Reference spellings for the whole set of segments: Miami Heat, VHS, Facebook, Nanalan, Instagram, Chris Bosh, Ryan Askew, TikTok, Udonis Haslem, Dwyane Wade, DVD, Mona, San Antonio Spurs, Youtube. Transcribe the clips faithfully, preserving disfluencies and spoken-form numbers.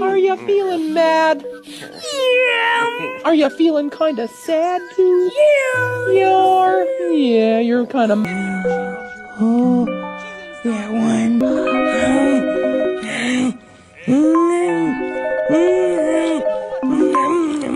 Are you feeling mad? Yeah. Are you feeling kind of sad too? Yeah. You're, yeah, you're kind of. Oh, that one.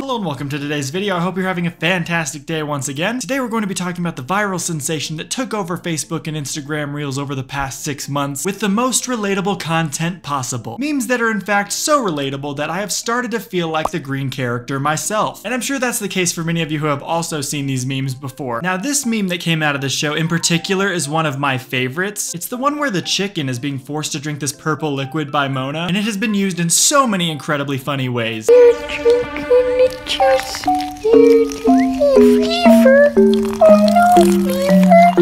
Hello and welcome to today's video. I hope you're having a fantastic day once again. Today we're going to be talking about the viral sensation that took over Facebook and Instagram Reels over the past six months with the most relatable content possible. Memes that are in fact so relatable that I have started to feel like the green character myself. And I'm sure that's the case for many of you who have also seen these memes before. Now this meme that came out of the show in particular is one of my favorites. It's the one where the chicken is being forced to drink this purple liquid by Mona, and it has been used in so many incredibly funny ways.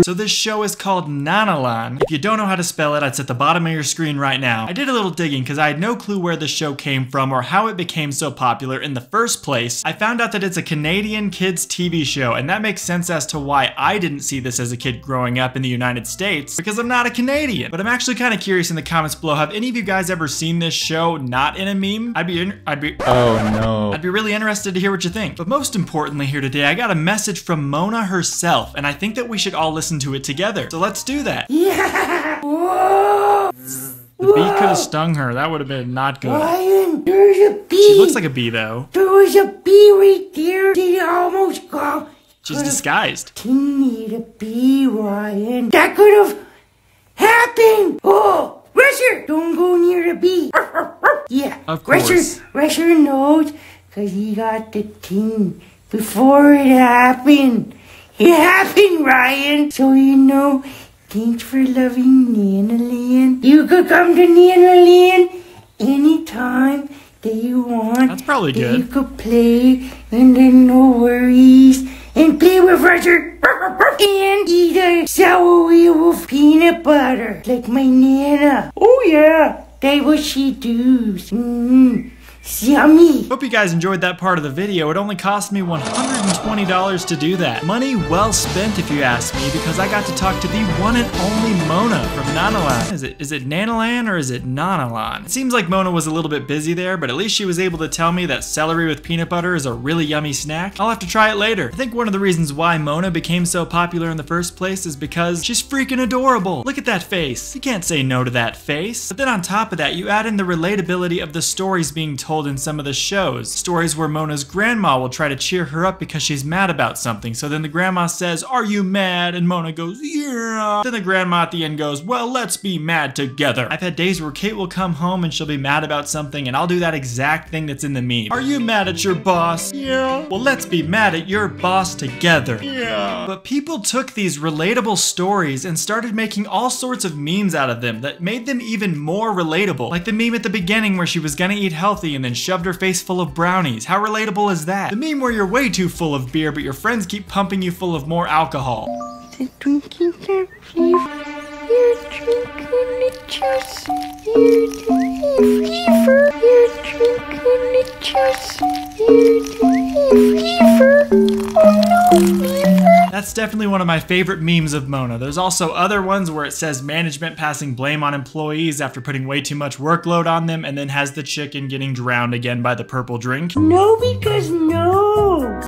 So this show is called Nanalan. If you don't know how to spell it, it's at the bottom of your screen right now. I did a little digging because I had no clue where the show came from or how it became so popular in the first place. I found out that it's a Canadian kids T V show, and that makes sense as to why I didn't see this as a kid growing up in the United States, because I'm not a Canadian. But I'm actually kind of curious in the comments below, have any of you guys ever seen this show not in a meme? I'd be, in I'd be, oh no. I'd be really interested to hear what you think. But most importantly here today, I got a message from Mona herself, and I think that we should all listen to it together. So let's do that. Yeah. Whoa. The Whoa. Bee could have stung her. That would have been not good. Ryan, there's a bee. She looks like a bee though. There was a bee right there. She almost got. She's disguised. Tiny the bee, Ryan. That could have happened. Oh, Rusher, don't go near the bee. Yeah. Of course. Rusher, Rusher knows because he got the tin before it happened. It happened, Ryan! So you know, thanks for loving Nanalan. You could come to Nanalan anytime that you want. That's probably good. That you could play, and then no worries. And play with Roger! And eat a sourdough with peanut butter, like my Nana. Oh yeah, that's what she does. Mm-hmm. Yummy. Hope you guys enjoyed that part of the video. It only cost me one hundred twenty dollars to do that. Money well spent, if you ask me, because I got to talk to the one and only Mona from Nanalan. Is it is it Nanalan or is it Nanalan? It seems like Mona was a little bit busy there, but at least she was able to tell me that celery with peanut butter is a really yummy snack. I'll have to try it later. I think one of the reasons why Mona became so popular in the first place is because she's freaking adorable. Look at that face. You can't say no to that face. But then on top of that, you add in the relatability of the stories being told in some of the shows. Stories where Mona's grandma will try to cheer her up because she's mad about something. So then the grandma says, "Are you mad?" And Mona goes, "Yeah." Then the grandma at the end goes, "Well, let's be mad together." I've had days where Kate will come home and she'll be mad about something and I'll do that exact thing that's in the meme. "Are you mad at your boss?" "Yeah." "Well, let's be mad at your boss together." "Yeah." But people took these relatable stories and started making all sorts of memes out of them that made them even more relatable. Like the meme at the beginning where she was gonna eat healthy and then shoved her face full of brownies. How relatable is that? The meme where you're way too full of beer, but your friends keep pumping you full of more alcohol. The drinking the flavor. You're drinking the juice. You're drinking flavor. You're drinking the juice. You're drinking flavor. Oh no. That's definitely one of my favorite memes of Mona. There's also other ones where it says management passing blame on employees after putting way too much workload on them, and then has the chicken getting drowned again by the purple drink. No, because no.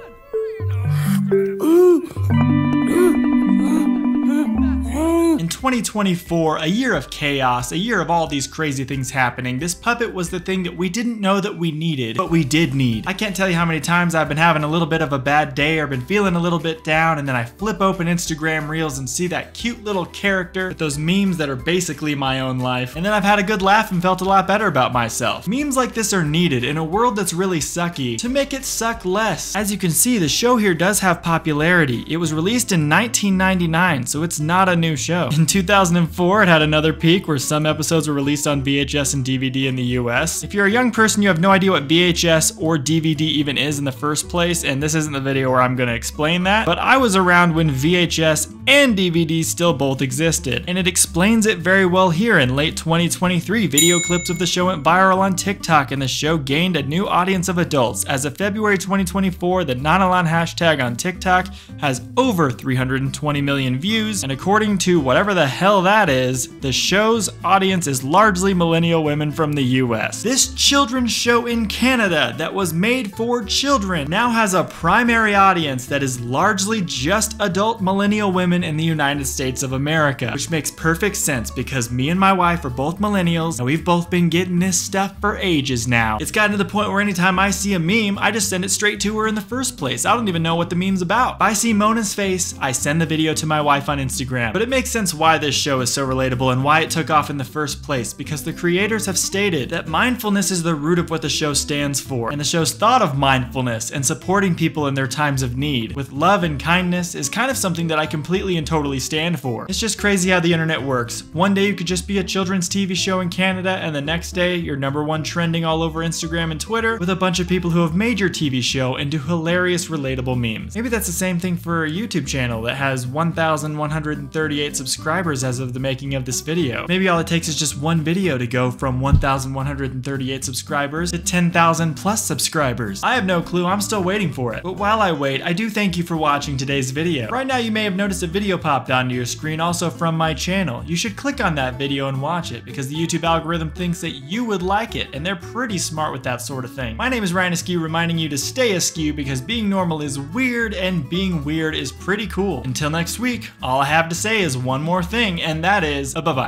In twenty twenty-four, a year of chaos, a year of all these crazy things happening, this puppet was the thing that we didn't know that we needed, but we did need. I can't tell you how many times I've been having a little bit of a bad day or been feeling a little bit down, and then I flip open Instagram Reels and see that cute little character with those memes that are basically my own life, and then I've had a good laugh and felt a lot better about myself. Memes like this are needed in a world that's really sucky to make it suck less. As you can see, the show here does have popularity. It was released in nineteen ninety-nine, so it's not a new show. In two thousand four, it had another peak where some episodes were released on V H S and D V D in the U S. If you're a young person, you have no idea what V H S or D V D even is in the first place, and this isn't the video where I'm gonna explain that, but I was around when V H S and D V D still both existed, and it explains it very well here. In late twenty twenty-three, video clips of the show went viral on TikTok, and the show gained a new audience of adults. As of February twenty twenty-four, the Nanalan hashtag on TikTok has over three hundred twenty million views, and according to whatever the hell that is, the show's audience is largely millennial women from the U S. This children's show in Canada that was made for children now has a primary audience that is largely just adult millennial women in the United States of America, which makes perfect sense because me and my wife are both millennials and we've both been getting this stuff for ages now. It's gotten to the point where anytime I see a meme, I just send it straight to her in the first place. I don't even know what the meme's about. If I see Mona's face, I send the video to my wife on Instagram. But it makes sense why this show is so relatable and why it took off in the first place, because the creators have stated that mindfulness is the root of what the show stands for, and the show's thought of mindfulness and supporting people in their times of need with love and kindness is kind of something that I completely and totally stand for. It's just crazy how the internet works. One day you could just be a children's T V show in Canada, and the next day you're number one trending all over Instagram and Twitter with a bunch of people who have made your T V show into hilarious, relatable memes. Maybe that's the same thing for a YouTube channel that has one thousand one hundred thirty-eight subscribers as of the making of this video. Maybe all it takes is just one video to go from one thousand one hundred thirty-eight subscribers to ten thousand plus subscribers. I have no clue, I'm still waiting for it. But while I wait, I do thank you for watching today's video. Right now you may have noticed a video popped onto your screen also from my channel. You should click on that video and watch it because the YouTube algorithm thinks that you would like it, and they're pretty smart with that sort of thing. My name is Ryan Askew, reminding you to stay askew because being normal is weird and being weird is pretty cool. Until next week, all I have to say is one more thing, and that is uh, bye-bye.